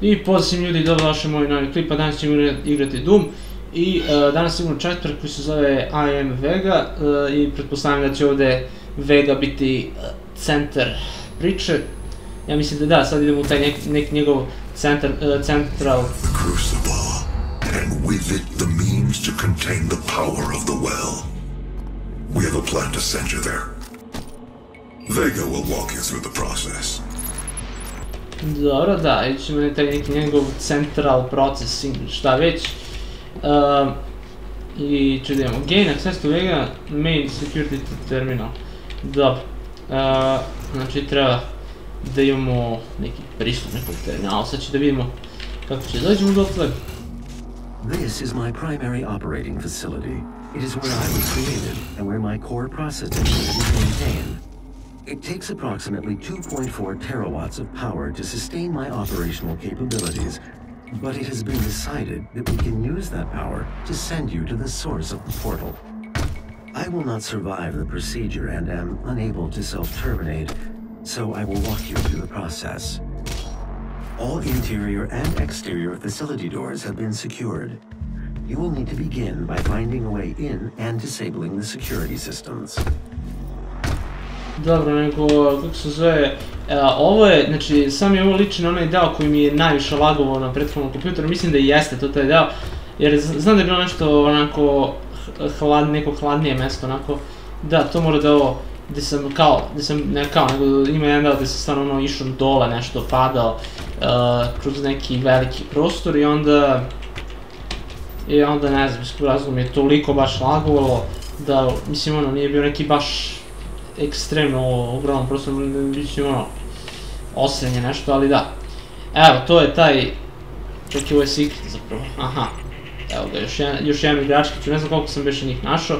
I pozdrav ljudi, dobrodošli u moj novi klip, a danas ćemo igrati Doom. I danas imamo chapter koji se zove I am Vega i pretpostavljam da će ovde Vega biti centar priče. Ja mislim da da, sad idemo u taj neki njegov central. And with it the means to contain the power of the well. We have a plan to send you there. Vega will walk you through the process. Dobro, da, ići ćemo na taj neki njegov central processing, šta već. I ću da imamo gain access to Vega main security terminal. Dobro, znači treba da imamo neki pristup nekom terminalu, sad ću da vidimo kako će dođemo do toga. This is my primary operating facility. It is where I was created and where my core processing unit is maintained. It takes approximately 2.4 terawatts of power to sustain my operational capabilities, but it has been decided that we can use that power to send you to the source of the portal. I will not survive the procedure and am unable to self-terminate, so I will walk you through the process. All interior and exterior facility doors have been secured. You will need to begin by finding a way in and disabling the security systems. Dobro, nego, kako se zove, ovo je, znači, sam je ovo liči na onaj deo koji mi je najviše lagovao na prethodnom kompjuteru, mislim da i jeste to taj deo, jer znam da je bilo nešto onako, neko hladnije mesto, onako, da, to mora da ovo, gde sam kao, ne kao, nego ima jedan deo gde sam stvarno ono išao dole nešto, padao kroz neki veliki prostor i onda, ne znam, iskog razloga mi je toliko baš lagovalo da, mislim, ono, nije bio neki baš ekstremno ogroman prostor, biće ono, osrenje nešto, ali da. Evo, to je taj, čak i ovo je secret zapravo, aha, evo ga, još jedan igračkić, ne znam koliko sam više njih našao.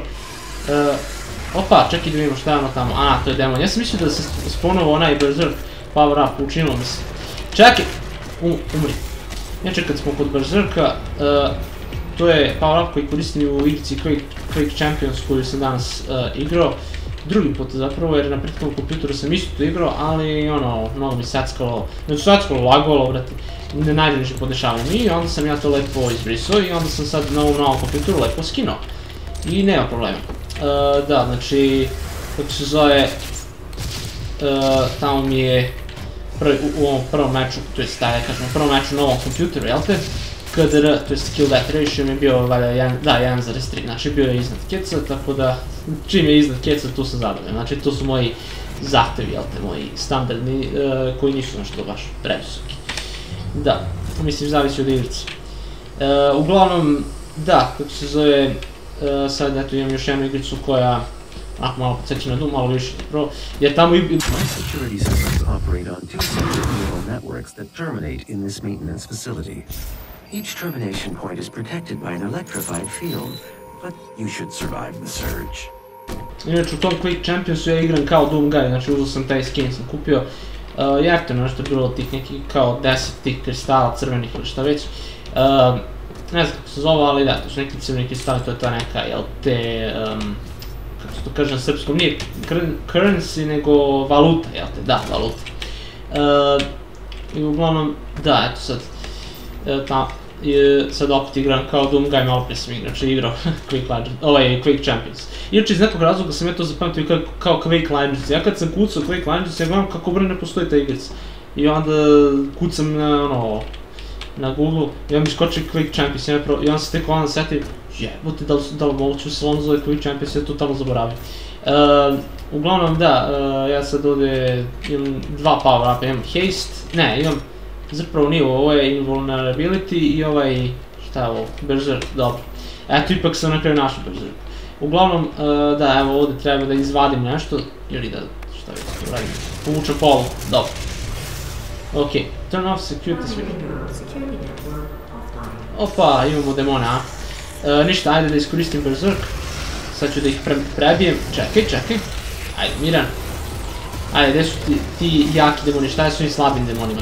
Opa, čekaj da vidimo šta je ono tamo, a, to je demon, ja sam mislio da se sponovao onaj berserk power up, učinilo mi se. Čekaj, umri. Inače kad smo kod berserka, to je power up koji koristim u igrici Quake Champions koju sam danas igrao. Drugi pot zapravo, jer na prethodnom kompjuteru sam isto to igrao, ali ono, mnogo mi sackalo, znači sackalo, lagovalo, brate, ne najbolje podešavam i onda sam ja to lepo izbrisao i onda sam sad na ovom novom kompjuteru lepo skinuo. I nema problema. Da, znači, kako se zove, tamo mi je u ovom prvom meču, to je taj, kažem, u prvom meču na ovom kompjuteru, jel te? KDR, to je kill death ratio mi je bio, da, 1.3, znači bio je iznad keca, tako da čim je iznad keca tu sam zadovoljan, znači to su moji zahtevi, jel te, moji standardni, koji nisu nešto baš previsoki. Da, mislim, zavisi od igrice. Uglavnom, da, kako se zove, sad eto imam još jednu igricu koja, ako malo podsjeća na Doom, malo više zapravo, jer tamo i... My security systems operate on two separate neural networks that terminate in this maintenance facility. Each termination point is protected by an electrified field, but you should survive the surge. Inače u tom Quake Championsu ja igram kao Doom Guy, znači uzao sam taj skin, sam kupio jeftino nešto je bilo tih nekih kao 10 tih kristala crvenih ili šta već. Ne znam kako se zove, ali da, to su neki crveni kristali, to je ta neka, jel te, kako se to kaže na srpskom, nije currency nego valuta, jel te, da, valuta. I uglavnom, da, eto sad. Sad opet igram kao Doom Guy, malo prije sam igrao Quake Champions. Inače iz nekog razloga sam ja to zapamtio kao Quake Legends, ja kad sam kucao Quake Legends ja gledam kako broj ne postoji ta igrica. I onda kucam na Google i onda mi skoči Quake Champions i onda se tek onda seti jebote da li moguću salonu zove Quake Champions, ja totalno zaboravim. Uglavnom da, ja sad ovdje imam dva power up, imam haste, ne imam zapravo nije ovo, ovo je invulnerability i ovaj, šta je ovo, berserk, dobro. Eto, ipak sam na kraju našao berserk. Uglavnom, da, evo ovdje treba da izvadim nešto, ili da, šta je to radim, povučem polu, dobro. Ok, turn off security switch. Opa, imamo demona, a? Ništa, ajde da iskoristim berserk. Sad ću da ih prebijem, čekaj, ajde, miran. Ajde, gdje su ti jaki demoni, šta je s ovim slabim demonima?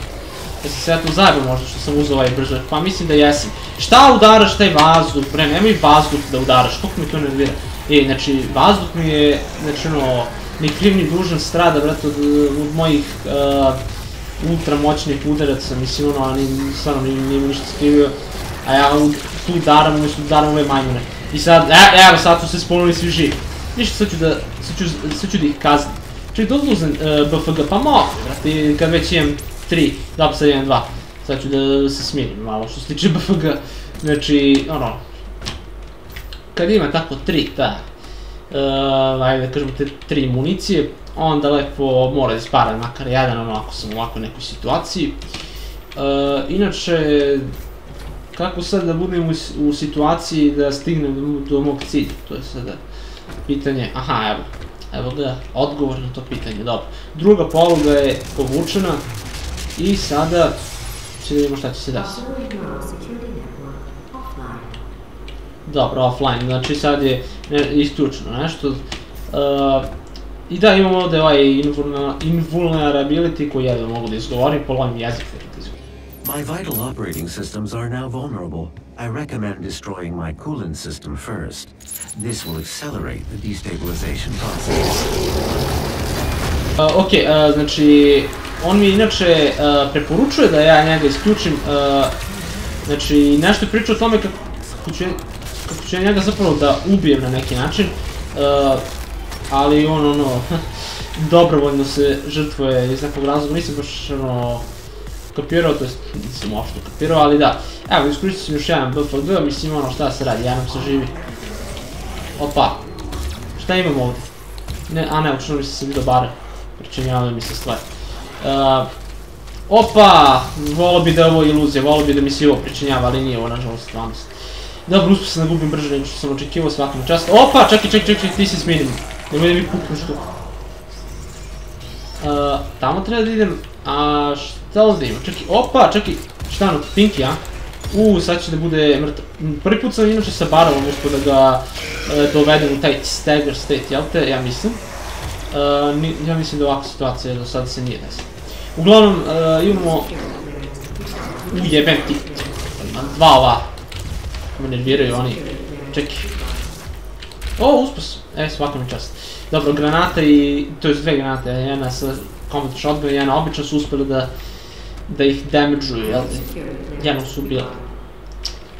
Jesi se ja tu zajebao možda što sam uzao ovaj berserk, pa mislim da jesam. Šta udaraš taj vazduh, bre, nemoj vazduh da udaraš, koliko mi to nervira. Ej, znači, vazduh mi je, znači ono, ni kriv ni dužan strada, brate, od mojih ultra moćnih udaraca, mislim ono, ali stvarno nije mi ništa skrivio, a ja tu daram, umjesto daram ove majmune. I sad, evo sad su se sponuli svi živi. Ništa, sad ću da ih kazni. Čekaj, da odluzem BFG, pa mogu, brate, kad već imam 3, zapravo sad imam 2. Sad ću da se smirim malo što se tiče BFG, znači, ono, kad imam tako 3, da, ajde da kažemo te 3 municije, onda lepo mora da sparam makar jedan, ono, ako sam u ovakvoj nekoj situaciji. Inače, kako sad da budem u situaciji da stignem do mog cilja, to je sada pitanje, aha, evo. Evo ga, odgovor na to pitanje, dobro. Druga poluga je povučena i sada će da vidimo šta će se desiti. Dobro, offline, znači sad je isključeno nešto. I da, imamo ovde ovaj invulnerability koji jedva mogu da izgovorim, polovim jezik da ga izgovorim. My vital operating systems are now vulnerable. I recommend destroying my coolant system first. This will accelerate the destabilization process. Ok, znači, on mi inače preporučuje da ja njega isključim, znači, nešto je pričao o tome kako ću ja njega zapravo da ubijem na neki način, ali on, ono, dobrovoljno se žrtvuje iz nekog razloga, nisam baš, ono, kapirao, to jest nisam uopšte kapirao, ali da, evo, iskoristio sam još jedan BFG, mislim, ono, šta se radi, ja nam se živi. Opa, šta imam ovdje? Ne, a ne, učinu mi se sam dobara, pričinjavaju mi se stvari. Opa, volao bi da je ovo iluzija, volao bi da mi se ovo pričinjava, ali nije ovo, nažalost, stvarno se. Dobro, uspio sam da gubim brže nego što sam očekivao svakom čast. Opa, čekaj, ti si smirim. Nemoj da mi puknu što. Tamo treba da idem, a šta ovdje imam? Čekaj, opa, čekaj, šta ono, Pinky, a? Sad će da bude mrtav. Prvi put sam inače sa Barovom uspio da ga dovedem u taj stagger state, jel te? Ja mislim. Da ovakva situacija do sada se nije desila. Uglavnom, imamo... Ujebem ti. Dva ova. Me nerviraju oni. Čekaj. O, uspas. E, svaka mi čast. Dobro, granata i... To je dve granate. Jedna sa combat shotgun, jedna obično su uspjeli da ih damage-uju, jel te? Jednog su ubila.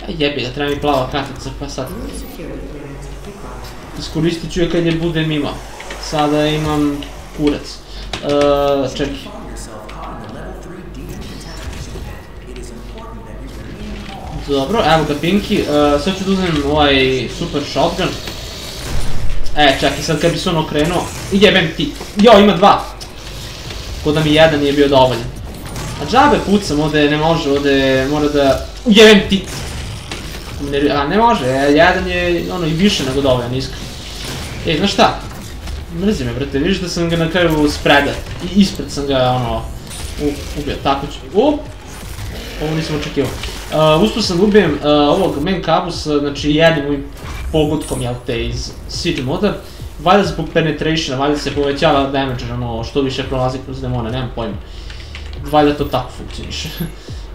Jebi ga, treba mi plava katica, pa sad. Iskoristit ću je kad je budem imao. Sada imam kurac. Čekaj. Dobro, evo ga Pinky. Sad ću da uzmem ovaj super shotgun. Čekaj, sad kad bi se on okrenuo. Jebem ti. Jo, ima dva. Ko da mi jedan nije bio dovoljan. A džabe pucam, ovde ne može, ovde mora da... Jebem ti! A ne može, jedan je ono i više nego dovoljan, iskreno. Ej, znaš šta? Mrzi me, brate, vidiš da sam ga na kraju spreda. I ispred sam ga, ono, ubio, tako ću... Op! Ovo nisam očekivao. Uspio sam da ubijem ovog Menkabusa, znači jednim ovim pogodkom, jel te, iz Siege moda. Valjda zbog penetrationa, valjda se povećava damage, ono, što više prolazi kroz demone, nemam pojma. Valjda to tako funkcioniše.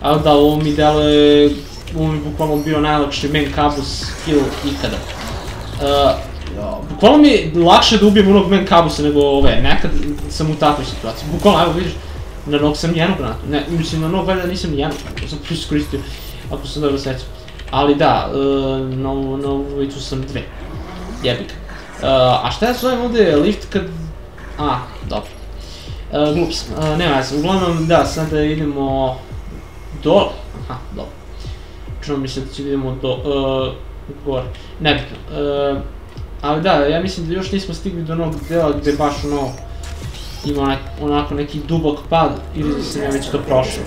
Ali da, ovo mi deluje... Ovo mi je bukvalno bio najlakši Menkabus kill ikada. Bukvalno mi je lakše da ubijem onog Menkabusa nego ove, nekad sam u takvoj situaciji. Bukvalno, evo vidiš, na nog sam nijednu granatu. Ne, mislim, na nog valjda nisam nijednu granatu, sam iskoristio, ako sam dobro srećao. Ali da, na uvicu sam dve. Jebik. A šta ja zovem ovde lift kad... A, dobro. Glup sam, nema ja sam, uglavnom da, sada idemo dole, aha, dobro, čuno mislim da ću idemo gore, nebitno, ali da, ja mislim da još nismo stigli do onog dela gde baš ono, ima onako neki dubok pad, ili da se ne već to prošlo.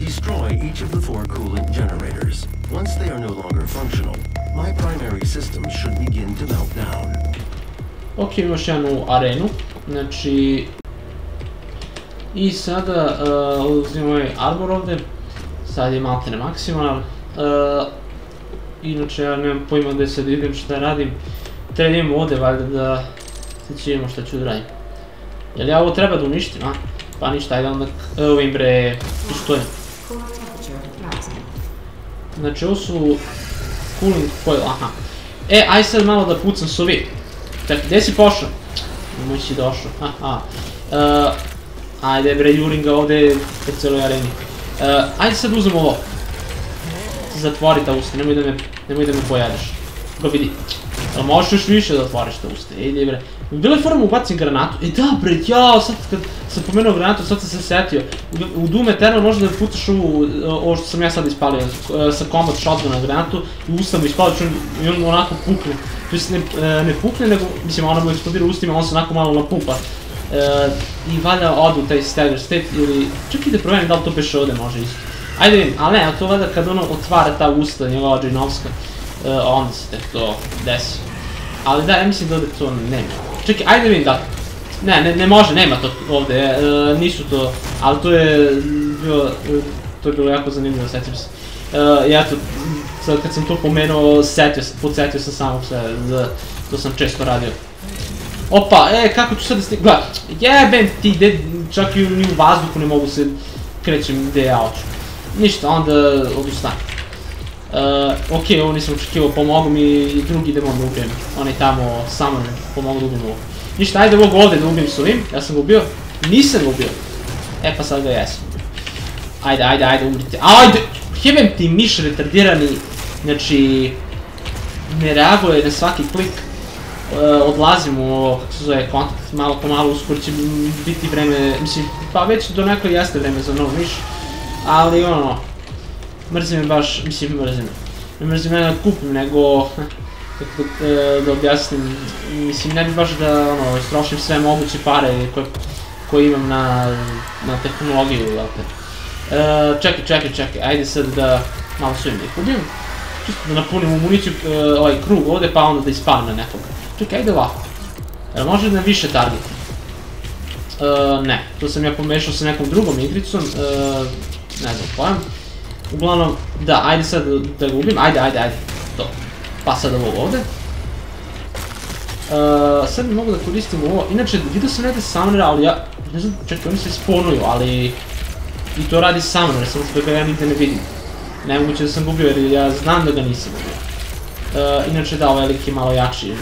Destroy each of the 4 coolant generators. Once they are no longer functional, my primary system should begin to melt down. Ok, imamo još jednu arenu, znači... I sada uzimamo ovaj arbor ovde, sad je maltene maksimal. Inače ja nemam pojma gde sad idem šta radim, treba idem ovde valjda da sad će vidimo šta ću da radim. Jel ja ovo treba da uništim, a? Pa ništa, ajde onda ovim bre, pištojem. Znači, ovo su cooling foil, aha. E, aj sad malo da pucam sovi. Čekaj, gde si pošao? Nemoj si došao, haha. Ajde, bre, jurim ga ovde u celoj areni. Ajde sad uzem ovo. Zatvori ta usta, nemoj da me pojadiš. Go vidi. Ali možeš još više da otvoriš ta usta, ej, bre. Bilo je forum ubacim granatu, e da, bre, jao, sad kad sam pomenuo granatu, sad sam se setio. U Doom Eternal možda da pucaš ovo što sam ja sad ispalio, sa kombat shotguna granatu, i usta mu ispalio i on onako pukne. Ne pukne, nego, mislim, ona mu eksplodira ustima, on se onako malo napupa. I valjda odu taj stagger state ili... Čekaj da provenim da li to peše ovde može isto. Ajde vidim, ali ne, to valjda kad ono otvara ta usta njegova džinovska, onda se tek to desi. Ali da, ja mislim da ovde to nema. Čekaj, ajde vidim da... Ne, ne može, nema to ovde, nisu to... Ali to je bilo... To je bilo jako zanimljivo, sećam se. Ja to... Sad kad sam to pomenuo, podsetio sam samog sebe, to sam često radio. Opa, kako ću sad da stigam, gledaj, jebem ti, gde, čak i u vazduhu ne mogu se krećem gde ja oču. Ništa, onda odustanem. Okej, ovo nisam očekivao, pomogao mi i drugi demon da ubijem, onaj tamo, samo ne, pomogao da ubijem ovo. Ništa, ajde mogu ovde da ubijem s ovim, ja sam ga ubio, nisam ga ubio. E pa sad ga jesam. Ajde, umrite, ajde, jebem ti miš retardirani, znači, ne reaguje na svaki klik. Odlazim u ovo, kako se zove, kontakt, malo po malo, uskoro će biti vreme, mislim, pa već do nekoj jeste vreme za novu miš, ali ono, mrzim me baš, mislim, mrzim me da kupim, nego, kako da objasnim, mislim, ne bi baš da, ono, trošim sve moguće pare koje imam na tehnologiju, dakle. Čekaj, ajde sad da malo svojim da ih ubijem, čisto da napunim u municiju ovaj krug ovde, pa onda da ispalim na nekoga. Čekaj, ajde ovako. Može na više targeta? Ne, to sam ja pomešao sa nekom drugom igricom. Ne znam pojam. Uglavnom, da, ajde sad da ga ubim. Ajde. To. Pa sad ovo ovde. Sad mi mogu da koristim ovo. Inače, vidio sam negde summonera, ali ja... Ne znam, čekaj, oni se spawnuju, ali... I to radi summoner, samo što ga ja nigde ne vidim. Nemoguće da sam ga ubio, jer ja znam da ga nisam ubio. Inače da, ovaj lik je malo jači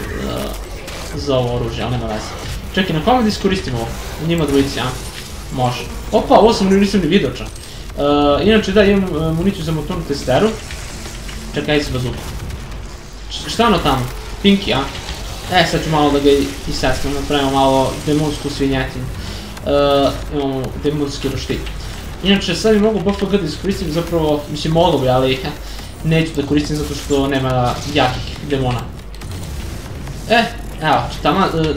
za ovo oružje, ali nema veze. Čekaj, na kome da iskoristim ovo? Njima dvojici, a? Može. Opa, ovo sam nisam ni vidio čak. Inače da, imam municiju za motornu testeru. Čekaj, ajde se bazuka. Šta je ono tamo? Pinky, a? E, sad ću malo da ga isestam, napravimo malo demonsku svinjetinu. Imamo demonski roštilj. Inače, sad mi mogu BFG da iskoristim, zapravo, mislim, mogu bi, ali... Neću da koristim zato što nema jakih demona. Evo,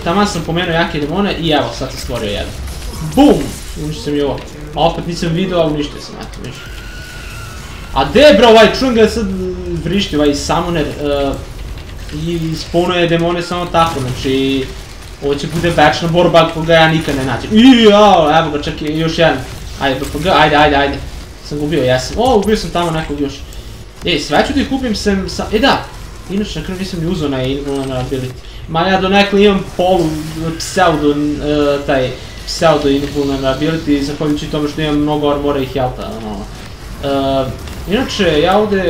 tamo sam pomenuo jake demone i evo, sad sam stvorio jedan. BUM! Uništio sam i ovo. A opet nisam vidio, ali uništio sam, eto, uništio. A de bro, ovaj, čujem ga sad vrišti, ovaj summoner. I spawnuje demone samo tako, znači... Ovo će bude večna borba koga ja nikad ne nađem. Ijao, evo ga, čak i još jedan. Ajde, BFG, ajde. Sam ga ubio, jesam. O, ubio sam tamo nekog još. Ej, sve ću da ih kupim sem sa... E da! Inače, na kraju nisam ni uzao na invulnerability. Ma ja do nekada imam polu pseudo... taj... pseudo invulnerability, zahvaljujući tome što imam mnogo armora i healtha, ono... Inače, ja ovde...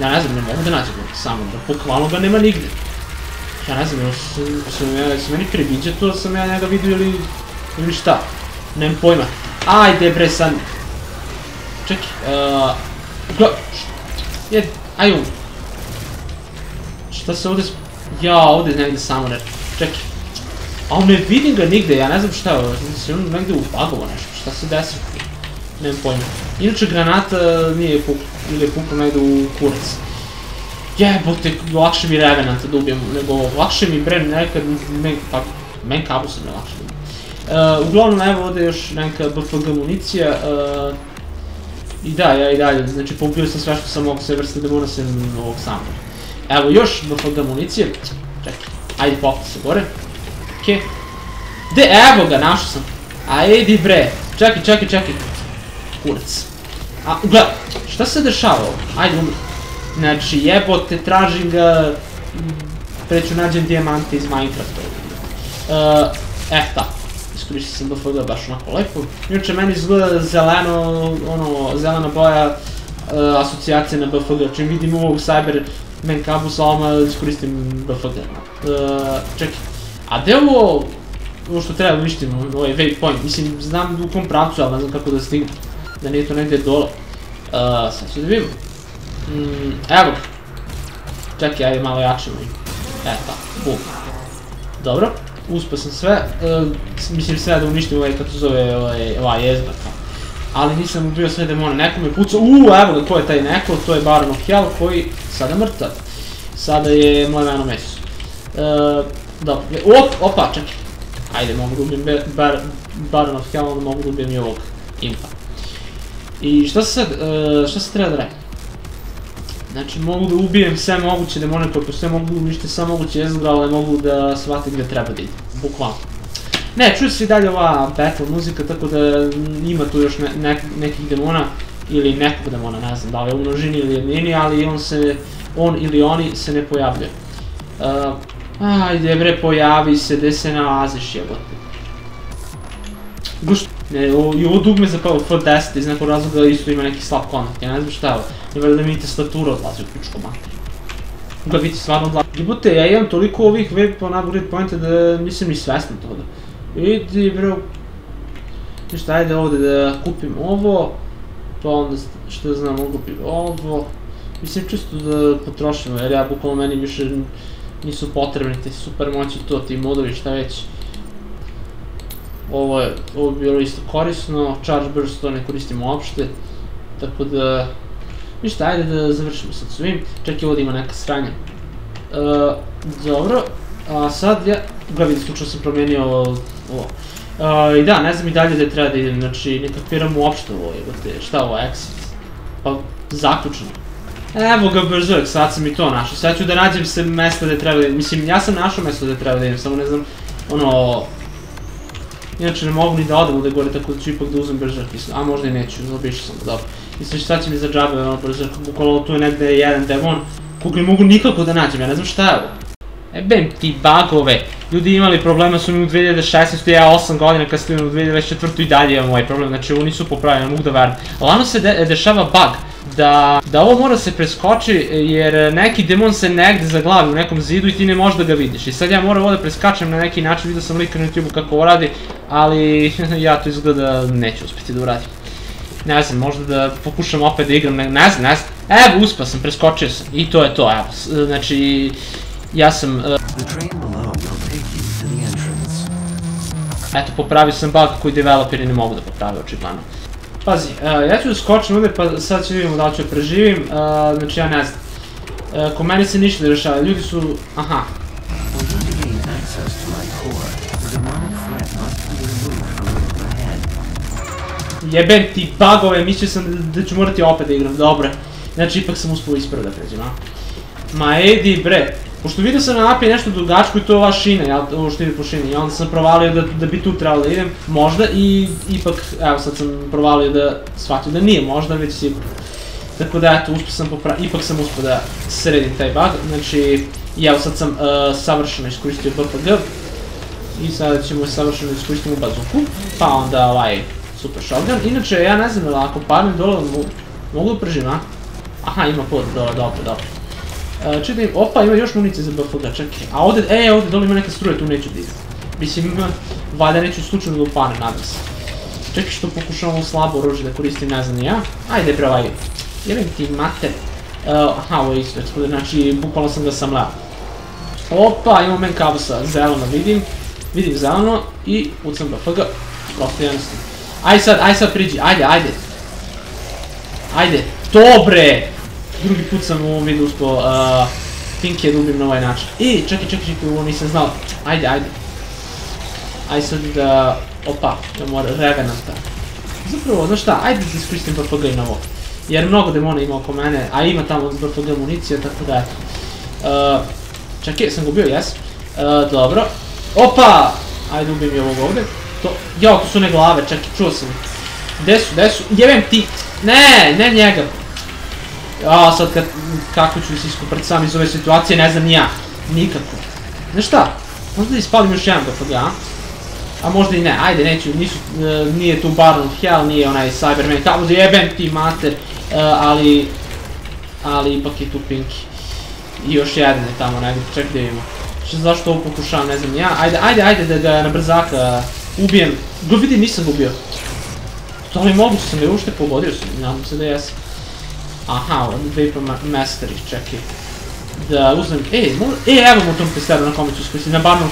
Ja ne znam, ne mogu da nađem ga samo, da pokvalno ga nema nigde. Ja ne znam, sam meni priviđa to, sam ja njega vidio ili šta? Nemam pojma. Ajde bre, sad... Čekaj, Jedi, aj umri. Šta se ovde... Jao, ovde je negde summoner. Čekaj. Ao, ne vidim ga nigde, ja ne znam šta je ovo. Se on negde ubagovo nešto, šta se desilo? Nemam pojma. Inače, granata nije pukla, ili je pukla negde u kurac. Jebote, lakše mi revenanta da ubijem, nego lakše mi brem nekad... Pa, men kabu sam ne lakše da ubijem. Uglavnom, evo ovde još neka BFG municija. I da, ja i dalje, znači pobio sam sve što sam mogo, sve vrste demona sam ovog samog. Evo još BFG municije, čekaj, ajde poput se gore. Okej. De, evo ga, našao sam. Ajdi bre, čekaj. Kurac. A, gledaj, šta se dešava ovo? Ajde umri. Znači jebote, tražim ga, preću nađem dijamante iz Minecrafta. Tako. Iskorišti sam BFG baš onako lepo. Inače, meni izgleda zelena boja asocijacija na BFG. Čim vidim ovog Cyberman kabusa, ovdje iskoristim BFG. Čekaj, a gdje ovo što treba uništiti, ovaj waypoint? Mislim, znam u kom pravcu, ali ne znam kako da stignem. Da nije to negdje dole. Sad ću da vidimo. Evo ga. Čekaj, ajde malo jače mi. E, tako. Dobro, uspeo sam sve. Mislim sve da uništim ovaj, kako se zove, ovaj jezbar. Ali nisam ubio sve demone, neko me pucao. Evo ga, ko je taj neko? To je Baron of Hell, koji sada mrtav. Sada je mleveno meso. Dobro, opa, čekaj. Ajde, mogu da ubijem Baron of Hell, onda mogu da ubijem i ovog impa. I šta se treba da radim? Znači, mogu da ubijem sve moguće demone koje postoje, mogu da uništim sve moguće jezgra, ali mogu da shvatim gde treba da idem, bukvalno. Ne, čuje se i dalje ova battle muzika, tako da ima tu još nekih demona, ili nekog demona, ne znam da li je u množini ili jednini, ali on ili oni se ne pojavljaju. Ajde bre, pojavi se, gde se nalaziš, jebote. Gušt. I ovo dugme za kao F10 iz nekog razloga isto ima neki slab kontakt, ja ne znam šta je ovo. Ne vrlo da mi tastatura odlazi u pičku materiju. Moga biti stvarno odlazi. Jebote, ja imam toliko ovih waypoint upgrade pointa da nisam ni svestan toga. Idi bro. Ništa, ajde ovde da kupim ovo. Pa onda što znam, kupim ovo. Mislim čisto da potrošim, jer ja bukvalno meni više nisu potrebni te super moći, to ti modovi šta već. Ovo je bilo isto korisno, charge burst to ne koristimo uopšte, tako da, ništa, ajde da završimo sad svim, čekaj ovdje ima neka sranja. Dobro, a sad ja, gledajte slučajno sam promijenio ovo. I da, ne znam i dalje gdje treba da idem, znači ne kapiram uopšte ovo, šta ovo, exit, pa zaključno. Evo ga brzovek, sad sam i to našao, sad ću da nađem se mesta gdje treba da idem, mislim ja sam našao mesta gdje treba da idem, samo ne znam, ono... Inače ne mogu ni da odem ovdje gore, tako da ću ipak da uzem bržak, a možda i neću, zaobišao sam, dobro. Mislim šta će mi za džabe ono bržak, bukvalo tu je negdje jedan demon, kog ne mogu nikako da nađem, ja ne znam šta je ovo. Ebem ti bagove, ljudi imali problema su mi u 2016, ja 8 godina kad stignem u 2024 i dalje imam ovaj problem, znači ovo nisu popravljeni, ne mogu da verujem. Lano se dešava bug, da ovo mora se preskoči jer neki demon se negde zaglavi u nekom zidu i ti ne možeš da ga vidiš. I sad ja moram ovo da preskačem na neki način, vidio sam lika na YouTube kako ovo radi, ali ja to izgleda neću uspjeti da uradim. Ne znam, možda da pokušam opet da igram, ne znam, evo uspio sam, preskočio sam i to je to, evo, znači ja sam... Eto, popravio sam bug koji developeri ne mogu da poprave očigledno. Pazi, ja ću da skočim ovdje pa sad ću vidimo da li ću preživim, znači ja ne znam. Ko meni se ništa ne rešava, ljudi su... Aha. Jebem ti bagove, mislio sam da ću morati opet da igram, dobro. Znači ipak sam uspio isprve da pređem, a? Ma edi bre, pošto vidio sam na napije nešto dugačko i to je ova šina, ovo što ide po šini, i onda sam provalio da bi tu trebalo da idem, možda, i ipak, evo sad sam provalio da shvatio da nije možda, već sigurno. Tako da eto, ipak sam uspio da sredim taj bug, znači, i evo sad sam savršeno iskoristio BFG, i sada ćemo savršeno iskoristiti u bazuku, pa onda ovaj super shotgun, inače ja ne znam, ako padnem dole, mogu da pržim, a? Aha, ima pod dole, dobro. Čitaj, opa, ima još munice za BFG, čekaj, a ovdje, ovdje dole ima neka struje, tu neću da idem. Mislim, valjda neću slučajno da upanem, nadam se. Čekaj što pokušam ovo slabo oružje da koristim, ne znam i ja. Ajde bre, ovaj, jebem ti mater. Aha, ovo je isto, znači, bukvalno sam ga samleo. Opa, imam men kabusa, zeleno vidim zeleno i pucam BFG, prosto jednostavno. Aj sad priđi, ajde, to bre! Drugi put sam u ovom vidu uspio pinke da ubim na ovaj način. I čekaj, ovo nisam znao. Ajde. Ajde sad da... Opa, da mora revenanta. Zapravo, znaš šta, ajde da iskoristim BFG i na ovo. Jer mnogo demona ima oko mene, a ima tamo BFG municija, tako da eto. Čekaj, sam ga ubio, jes? Dobro. Opa! Ajde ubim i ovog ovdje. Jao, tu su ne glave, čekaj, čuo sam. Gde su? Jebem ti! Ne njega! A sad kako ću se iskuprat sam iz ove situacije, ne znam ni ja, nikako. Znaš šta, možda da ispalim još jedan BFG, a? a možda i ne, ajde, neću, nije tu Baron of Hell, nije onaj Cyberman, kao da jebem ti mater, ali ipak je tu Pinky. I još jedne tamo, negdje, ček da imamo. Zašto ovo pokušavam, ne znam, ja, ajde da ga na brzaka ubijem. Go vidi, nisam ga ubio. To li moguće sam ga ušte pogodio, nadam se da jesam. Aha, Vapor Mastery, čekaj. Da uzmem, evo mu tom testeru na komicu iskoristiti, na barnu.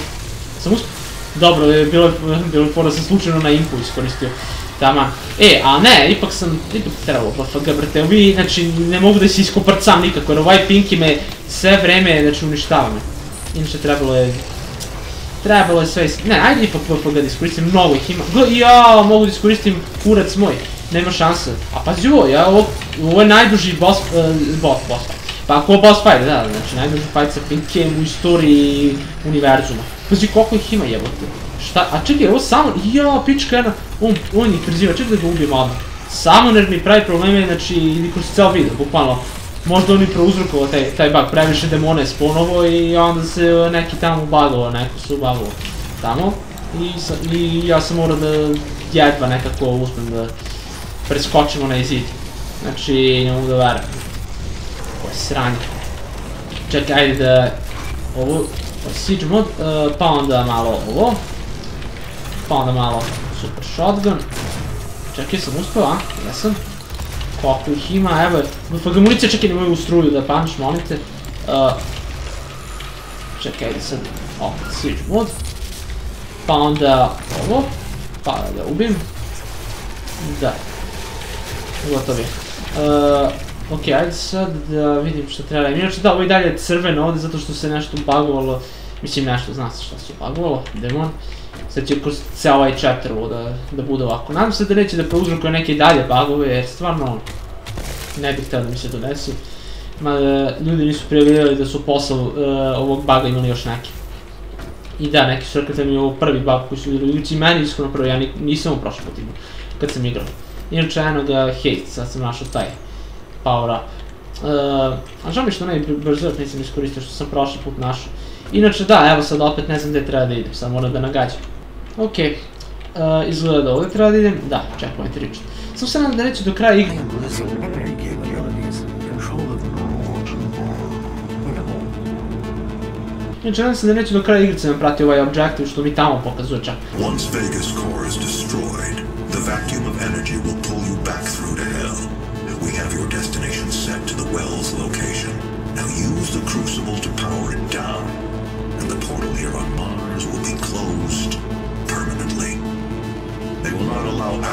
Sam uspio. Dobro, bilo je pora da sam slučajno na impu iskoristio. Tama. A ne, ipak sam, ipak trebalo prosto ga brate, ovi, znači, ne mogu da si iskoprat sam nikako, jer ovaj Pinky me sve vreme, znači, uništava me. Inače, trebalo je sve, ne, ajde ipak ga da iskoristim, mnogo ih ima, jao, mogu da iskoristim, kurac moj, nema šanse. A pazi ovo, ja, ovo je najduži boss fight, pa ako je boss fight, da, znači, najduži fight sa Pinkyem u istoriji univerzuma. Pazi koliko ih ima, jebote. Šta? A čekaj, ovo Summoner, jao, pička jedna, on ih priziva, čekaj da ga ubijem odmah. Summoner mi pravi probleme, znači, ili kroz ceo video, bukvalno. Možda on mi prouzrokovao taj bug, previše demone je sponovo i onda se neki tamo bugovao, neko se ubugovao tamo. I ja sam morao da jedva nekako uspem da preskočim onaj zid. Znači, ne mogu da veram. Ovo je sranje. Čekaj, ajde da ovo, siege mod, pa onda malo ovo. Pa onda malo super shotgun. Čekaj, sam uspeo, a? Jesam. Koliko ih ima, evo je. Faga municija, čekaj, nemoj u struju da paniš, molim te. Čekaj, da sad opet switch mod. Pa onda ovo. Pa da ga ubim. Da. Gotovi. Ok, ajde sad da vidim što treba. Inače da, ovo i dalje je crveno ovde zato što se nešto bugovalo. Mislim nešto, zna se što se bugovalo. Demon. Sad će kroz ceo ovaj chapter da bude ovako. Nadam se da neće da prouzrokuje neke dalje bugove jer stvarno ne bih htio da mi se to desi. Ljudi nisu prijavljivali da su posle ovog buga imali još neke. I da, neki su rekli da mi je ovo prvi bug koji su ljudi meni iskreno prvi, ja nisam u prošlom timu kad sam igrao. Inače jedno ga hate, sad sam našao taj power up. A žao mi što ne Berserk nisam iskoristio što sam prošli put našao. Inače da, evo sad opet ne znam gdje treba da idem, sad moram da nagađam. Okej, izgleda da ovdje treba da idem, da, checkpoint reached. Samo se nam da reći do kraja igre. Inače, nadam se da neće do kraja igrice nam prati ovaj objektiv što mi tamo pokazuje čak.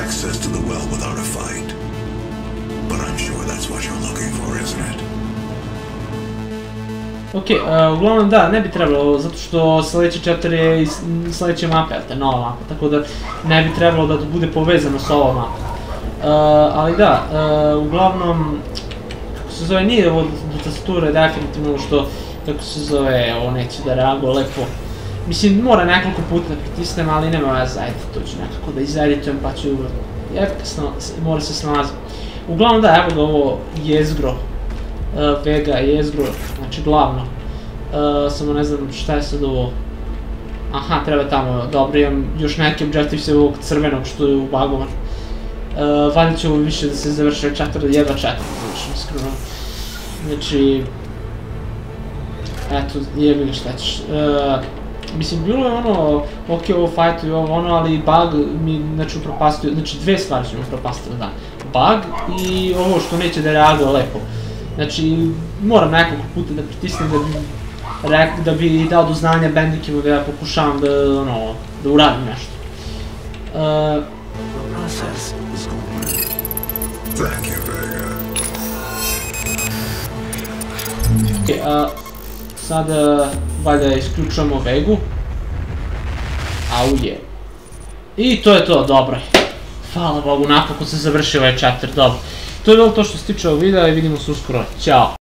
Access to the well without a fight. But I'm sure that's what you're looking for, isn't it? Okej, uglavnom da, ne bi trebalo, zato što sledeći chapter je iz sledeće mape, ali to je nova mapa, tako da ne bi trebalo da to bude povezano s ovom mapom. Ali da, uglavnom, kako se zove, nije ovo tastatura, definitivno što, kako se zove, ovo neće da reaguje lepo. Mislim, mora nekoliko puta da pritisnem, ali nema veze, ajde, to ću nekako da izeditujem, pa ću efikasno, mora se snalaziti. Uglavnom da, evo ga ovo jezgro, Vega jezgro, znači glavno. Samo ne znam šta je sad ovo. Aha, treba tamo, dobro, imam još neki objektiv ovog crvenog što je ubagovan. Valjda će ovo više da se završi od četvora, jedva četvora završim, iskreno. Znači, eto, jebili šta ćeš. Mislim, bilo je ono, ok, ovo fajtu i ovo ono, ali bug mi, znači, upropastio, znači, dve stvari su mi upropastile, da. Bug i ovo što neće da reaguje lepo. Znači, moram nekoliko puta da pritisnem da bi dao do znanja bendikima da ja pokušavam da, ono, da uradim nešto. Okej, sada, valjda isključujemo Vegu. Auje. I to je to, dobro. Hvala Bogu, napokon se završio ovaj chapter, dobro. To je bilo to što se tiče ovog videa i vidimo se uskoro. Ćao!